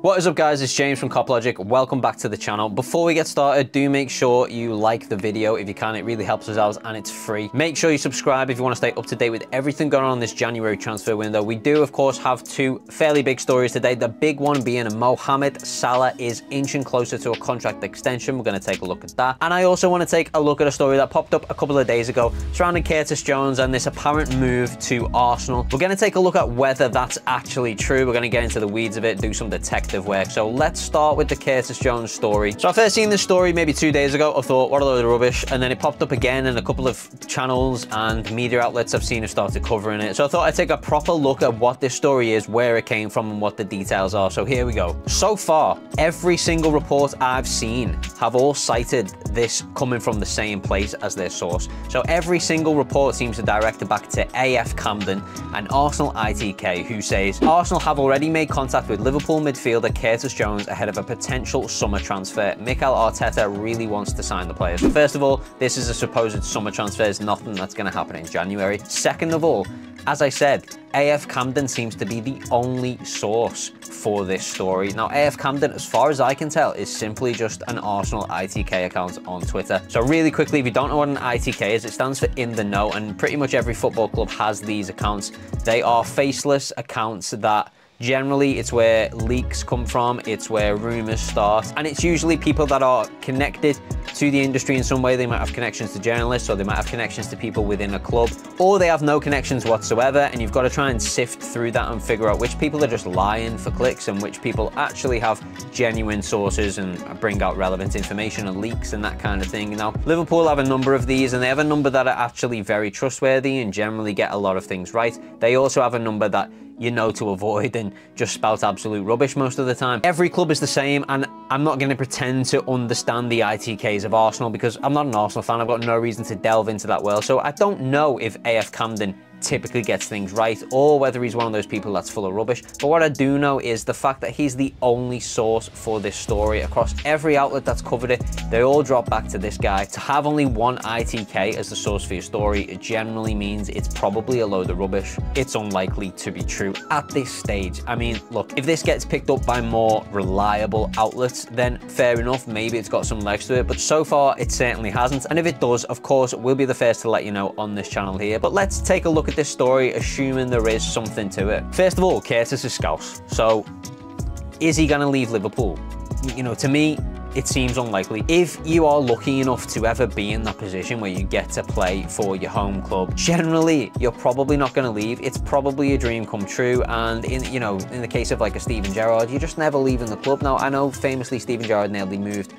What is up guys, it's James from CopLogic. Welcome back to the channel. Before we get started, do make sure you like the video if you can. It really helps us out and it's free. Make sure you subscribe if you want to stay up to date with everything going on this January transfer window. We do, of course, have two fairly big stories today. The big one being Mohamed Salah is inching closer to a contract extension. We're going to take a look at that. And I also want to take a look at a story that popped up a couple of days ago surrounding Curtis Jones and this apparent move to Arsenal. We're going to take a look at whether that's actually true. We're going to get into the weeds of it, do some detective work. So let's start with the Curtis Jones story. So I first seen this story maybe 2 days ago. I thought, what a load of rubbish. And then it popped up again and a couple of channels and media outlets I've seen have started covering it. So I thought I'd take a proper look at what this story is, where it came from and what the details are. So here we go. So far, every single report I've seen have all cited this coming from the same place as their source. So every single report seems to direct it back to AF Camden and Arsenal ITK, who says, Arsenal have already made contact with Liverpool midfield Curtis Jones ahead of a potential summer transfer. Mikel Arteta really wants to sign the players. First of all, this is a supposed summer transfer. There's nothing that's going to happen in January. Second of all, as I said, AF Camden seems to be the only source for this story. Now, AF Camden, as far as I can tell, is simply just an Arsenal ITK account on Twitter. So really quickly, if you don't know what an ITK is, it stands for In The Know, and pretty much every football club has these accounts. They are faceless accounts that generally, it's where leaks come from, it's where rumors start, and it's usually people that are connected to the industry in some way. They might have connections to journalists, or they might have connections to people within a club, or they have no connections whatsoever, and you've got to try and sift through that and figure out which people are just lying for clicks and which people actually have genuine sources and bring out relevant information and leaks and that kind of thing. Now, Liverpool have a number of these, and they have a number that are actually very trustworthy and generally get a lot of things right. They also have a number that you know to avoid and just spout absolute rubbish most of the time. Every club is the same, and I'm not going to pretend to understand the ITKs of Arsenal because I'm not an Arsenal fan. I've got no reason to delve into that well. So I don't know if AF Camden typically gets things right or whether he's one of those people that's full of rubbish. But what I do know is the fact that he's the only source for this story. Across every outlet that's covered it, they all drop back to this guy. To have only one ITK as the source for your story, it generally means it's probably a load of rubbish. It's unlikely to be true at this stage. I mean, look, if this gets picked up by more reliable outlets, then fair enough, maybe it's got some legs to it, but so far it certainly hasn't. And if it does, of course, we'll be the first to let you know on this channel here. But let's take a look at this story, assuming there is something to it. First of all, Curtis is scouse. So is he going to leave Liverpool? You know, to me, it seems unlikely. If you are lucky enough to ever be in that position where you get to play for your home club, generally, you're probably not going to leave. It's probably a dream come true. And in the case of like a Steven Gerrard, you're just never leaving the club. Now, I know famously Steven Gerrard nearly moved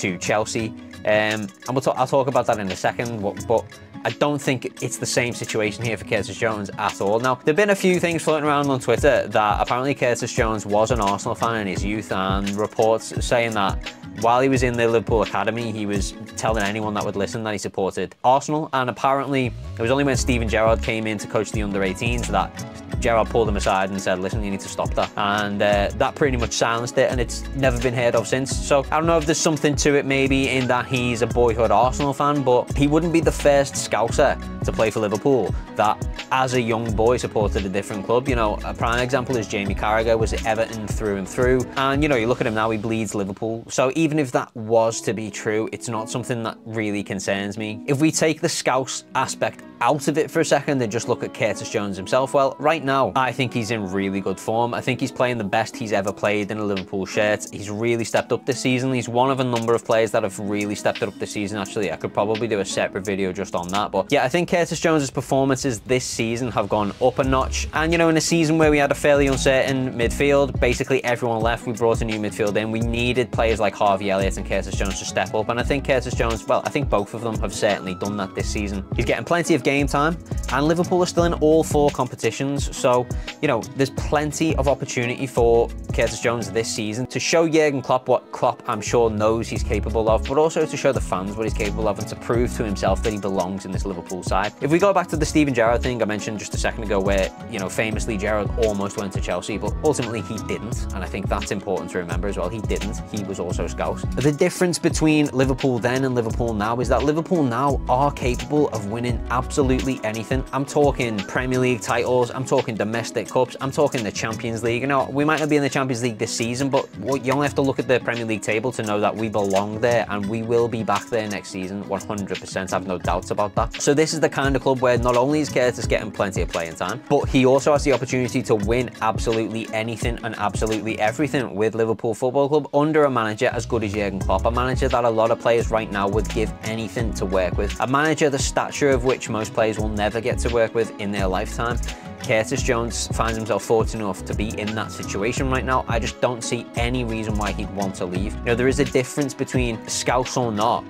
to Chelsea. And I'll talk about that in a second, but I don't think it's the same situation here for Curtis Jones at all. Now, there have been a few things floating around on Twitter that apparently Curtis Jones was an Arsenal fan in his youth, and reports saying that while he was in the Liverpool Academy, he was telling anyone that would listen that he supported Arsenal. And apparently, it was only when Steven Gerrard came in to coach the under-18s that Gerrard pulled him aside and said, listen, you need to stop that. And that pretty much silenced it, and it's never been heard of since. So I don't know if there's something to it maybe in that he's a boyhood Arsenal fan, but he wouldn't be the first to play for Liverpool that as a young boy supported a different club. You know, a prime example is Jamie Carragher was Everton through and through, and you know, you look at him now, he bleeds Liverpool. So even if that was to be true, it's not something that really concerns me. If we take the scouse aspect out of it for a second and just look at Curtis Jones himself, well, right now I think he's in really good form. I think he's playing the best he's ever played in a Liverpool shirt. He's really stepped up this season. He's one of a number of players that have really stepped it up this season. Actually, I could probably do a separate video just on that, but yeah, I think Curtis Jones's performances this season have gone up a notch. And you know, in a season where we had a fairly uncertain midfield, basically everyone left, we brought a new midfield in, we needed players like Harvey Elliott and Curtis Jones to step up, and I think Curtis Jones, well, I think both of them have certainly done that this season. He's getting plenty of game time, and Liverpool are still in all four competitions, so you know, there's plenty of opportunity for Curtis Jones this season to show Jurgen Klopp what Klopp I'm sure knows he's capable of, but also to show the fans what he's capable of and to prove to himself that he belongs in this Liverpool side. If we go back to the Steven Gerrard thing I mentioned just a second ago, where you know, famously Gerrard almost went to Chelsea, but ultimately he didn't, and I think that's important to remember as well. He didn't, he was also scouse. The difference between Liverpool then and Liverpool now is that Liverpool now are capable of winning absolutely anything. I'm talking Premier League titles, I'm talking talking domestic cups, I'm talking the Champions League. You know, we might not be in the Champions League this season, but you only have to look at the Premier League table to know that we belong there, and we will be back there next season, 100%. I've no doubts about that. So this is the kind of club where not only is Curtis getting plenty of playing time, but he also has the opportunity to win absolutely anything and absolutely everything with Liverpool Football Club under a manager as good as Jurgen Klopp, a manager that a lot of players right now would give anything to work with, a manager the stature of which most players will never get to work with in their lifetime. Curtis Jones finds himself fortunate enough to be in that situation right now. I just don't see any reason why he'd want to leave. You know, there is a difference between scouts or not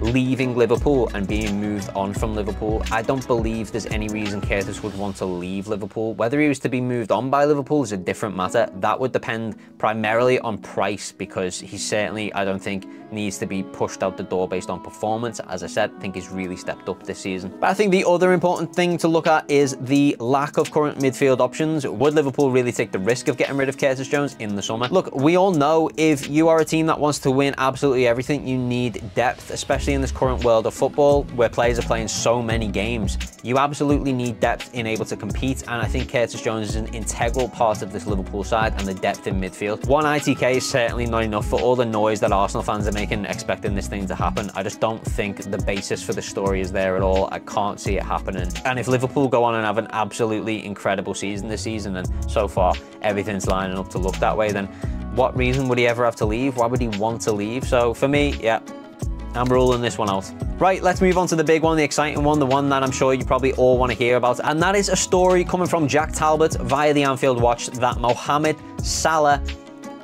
leaving Liverpool and being moved on from Liverpool. I don't believe there's any reason Curtis would want to leave Liverpool. Whether he was to be moved on by Liverpool is a different matter. That would depend primarily on price, because he certainly, I don't think, needs to be pushed out the door based on performance. As I said, I think he's really stepped up this season. But I think the other important thing to look at is the lack of current midfield options. Would Liverpool really take the risk of getting rid of Curtis Jones in the summer? Look, we all know if you are a team that wants to win absolutely everything, you need depth, especially in this current world of football where players are playing so many games. You absolutely need depth in able to compete, and I think Curtis Jones is an integral part of this Liverpool side and the depth in midfield. One ITK is certainly not enough for all the noise that Arsenal fans are making expecting this thing to happen. I just don't think the basis for the story is there at all. I can't see it happening. And if Liverpool go on and have an absolutely incredible season this season, and so far everything's lining up to look that way, then what reason would he ever have to leave? Why would he want to leave? So for me, yeah, I'm ruling this one out. Right, let's move on to the big one, the exciting one, the one that I'm sure you probably all want to hear about, and that is a story coming from Jacques Talbot via the Anfield Watch that Mohamed Salah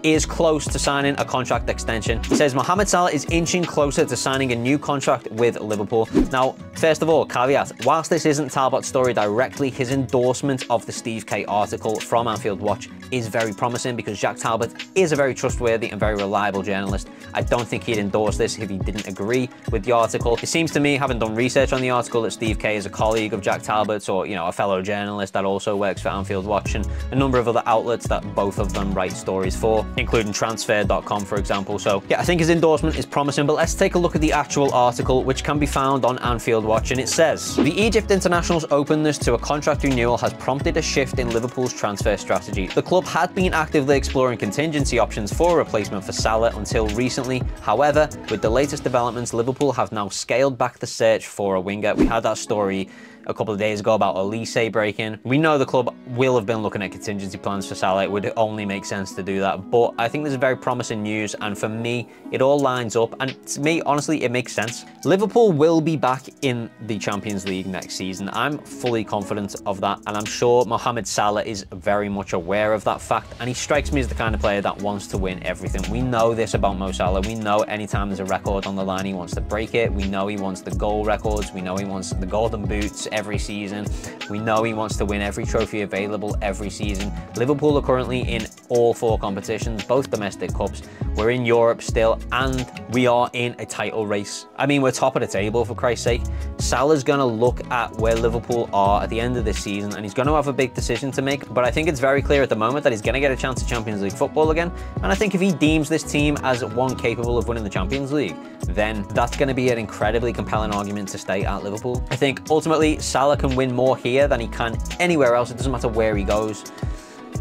is close to signing a contract extension. It says Mohamed Salah is inching closer to signing a new contract with Liverpool. Now, first of all, caveat, whilst this isn't Talbot's story directly, his endorsement of the Steve Kay article from Anfield Watch is very promising, because Jacques Talbot is a very trustworthy and very reliable journalist. I don't think he'd endorse this if he didn't agree with the article. It seems to me, having done research on the article, that Steve Kay is a colleague of Jacques Talbot's, or, you know, a fellow journalist that also works for Anfield Watch and a number of other outlets that both of them write stories for, including Transfer.com, for example. So yeah, I think his endorsement is promising, but let's take a look at the actual article, which can be found on Anfield Watch, and it says, the Egypt international's openness to a contract renewal has prompted a shift in Liverpool's transfer strategy. The club had been actively exploring contingency options for a replacement for Salah until recently. However, with the latest developments, Liverpool have now scaled back the search for a winger. We had that story a couple of days ago about Olise breaking. We know the club will have been looking at contingency plans for Salah. It would only make sense to do that. But I think this is very promising news, and for me, it all lines up. And to me, honestly, it makes sense. Liverpool will be back in the Champions League next season. I'm fully confident of that, and I'm sure Mohamed Salah is very much aware of that fact, and he strikes me as the kind of player that wants to win everything. We know this about Mo Salah. We know anytime there's a record on the line, he wants to break it. We know he wants the goal records. We know he wants the golden boots every season. We know he wants to win every trophy available every season. Liverpool are currently in all four competitions, both domestic cups. We're in Europe still, and we are in a title race. I mean, we're top of the table, for Christ's sake. Salah's going to look at where Liverpool are at the end of this season, and he's going to have a big decision to make. But I think it's very clear at the moment that he's going to get a chance at Champions League football again. And I think if he deems this team as one capable of winning the Champions League, then that's going to be an incredibly compelling argument to stay at Liverpool. I think ultimately Salah can win more here than he can anywhere else. It doesn't matter where he goes.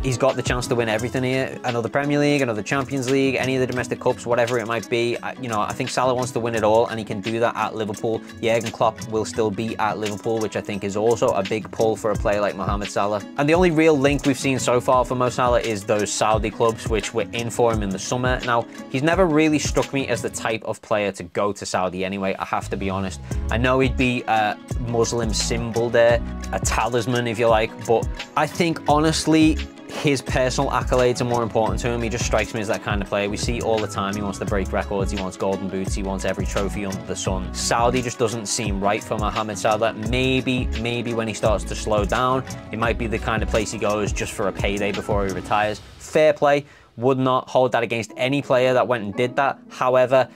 He's got the chance to win everything here. Another Premier League, another Champions League, any of the domestic cups, whatever it might be. You know, I think Salah wants to win it all, and he can do that at Liverpool. Jurgen Klopp will still be at Liverpool, which I think is also a big pull for a player like Mohamed Salah. And the only real link we've seen so far for Mo Salah is those Saudi clubs, which were in for him in the summer. Now, he's never really struck me as the type of player to go to Saudi anyway, I have to be honest. I know he'd be a Muslim symbol there, a talisman, if you like, but I think, honestly, his personal accolades are more important to him. He just strikes me as that kind of player. We see all the time he wants to break records, he wants golden boots, he wants every trophy under the sun. Saudi just doesn't seem right for Mohamed Salah. Maybe when he starts to slow down, it might be the kind of place he goes just for a payday before he retires. Fair play, would not hold that against any player that went and did that. However,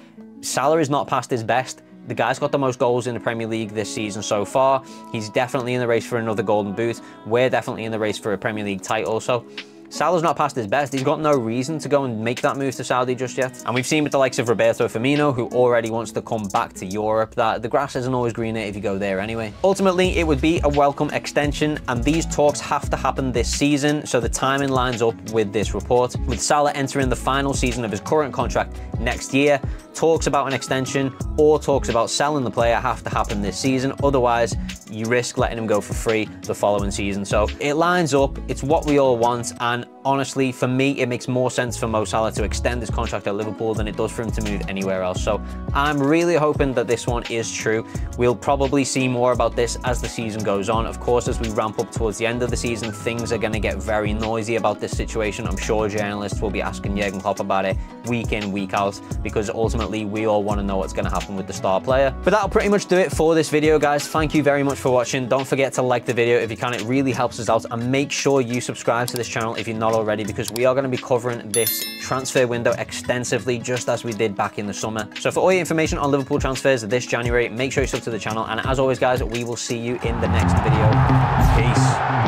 Salah is not past his best. The guy's got the most goals in the Premier League this season so far. He's definitely in the race for another golden boot. We're definitely in the race for a Premier League title. So Salah's not past his best. He's got no reason to go and make that move to Saudi just yet. And we've seen with the likes of Roberto Firmino, who already wants to come back to Europe, that the grass isn't always greener if you go there anyway. Ultimately, it would be a welcome extension, and these talks have to happen this season, so the timing lines up with this report. With Salah entering the final season of his current contract next year, talks about an extension or talks about selling the player have to happen this season. Otherwise, you risk letting him go for free the following season. So it lines up, it's what we all want, and honestly, for me, it makes more sense for Mo Salah to extend his contract at Liverpool than it does for him to move anywhere else. So I'm really hoping that this one is true. We'll probably see more about this as the season goes on. Of course, as we ramp up towards the end of the season, things are going to get very noisy about this situation. I'm sure journalists will be asking Jurgen Klopp about it week in, week out, because ultimately we all want to know what's going to happen with the star player. But that'll pretty much do it for this video, guys. Thank you very much for watching. Don't forget to like the video if you can. It really helps us out, and make sure you subscribe to this channel if you're not already, because we are going to be covering this transfer window extensively, just as we did back in the summer. So for all your information on Liverpool transfers this January, make sure you sub to the channel, and as always, guys, we will see you in the next video. Peace.